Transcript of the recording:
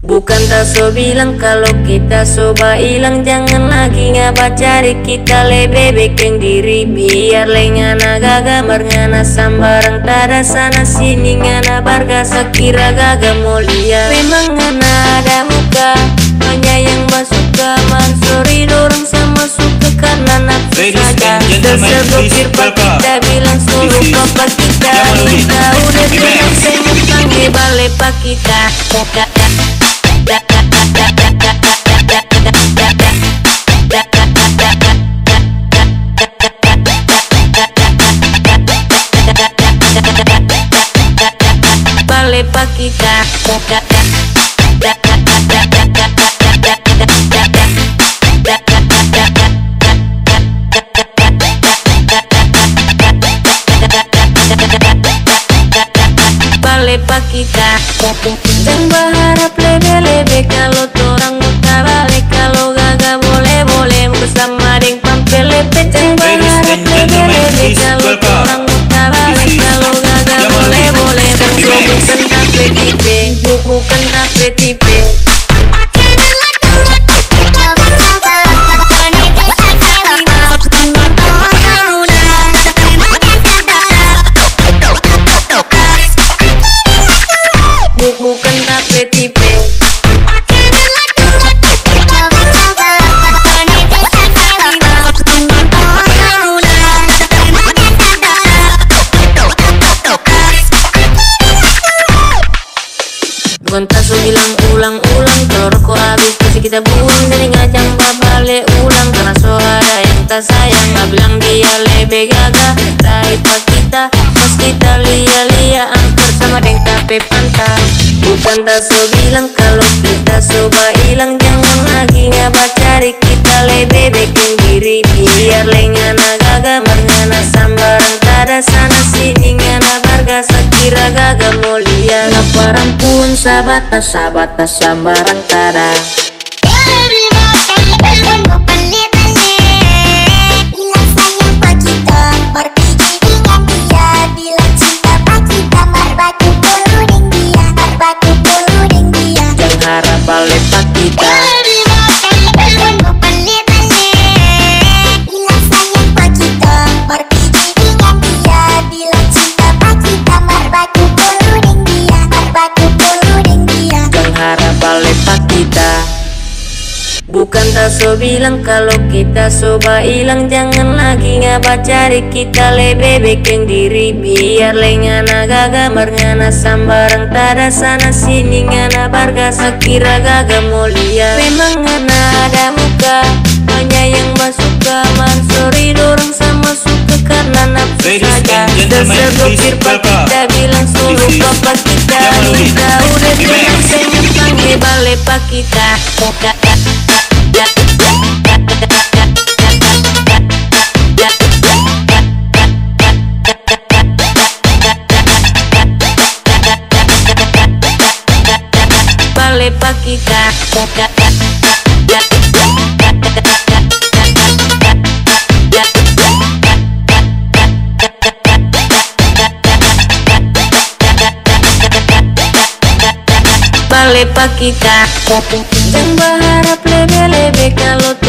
Bukan Taso bilang kalau kita soba hilang, jangan lagi ngapa cari, kita lebih bikin diri biar lengan agak gambar ngana sambarang tada sana sini ngana bargasa kira gaga mau lihat. Memang ngana ada muka menyayang basuka mansuri dorong sama suka karena nafsu saja tersebutir kita bilang suruh papa kita kita udah bilang saya mau panggil balik pak kita Dan berharap lebih-lebih kalau torang muka balik, kalau gagal boleh-boleh bersama deng pampel lepet. Dan berharap lebih-lebih kalau torang muka balik, kalau gagal boleh-boleh bersama deng pampel. Bukan kafe tipe Taso bilang ulang-ulang telur kok habis pasti kita buang, jadi ngajang balik ulang karena so ada yang tak sayang. Nggak bilang dia lebih gaga tapi pas kita pas kita lia-lia angker sama deng tape pantang. Bukan Taso bilang kalau kita soba hilang, jangan lagi ngapa cari, kita lebih bikin diri biar lengan agak mergana sambarang tada sana sini ngana bargasa kira gaga mau lihat. Laparan pun sahabat-sahabat sambarang tada Taso bilang kalau kita soba hilang, jangan lagi ngapa cari, kita lebih bikin diri biar lengan agak gambar ngana sambarang tada sana sini ngana bargasa kira gaga mau lihat. Memang ngana ada muka menyayang basuka mansuri dorong sama suka karena nafsu saja tersebutir pak kita bilang suruh papa kita udah bilang saya panggil balik pak kita lepak kita balik pak kita dan berharap lebih-lebih kalau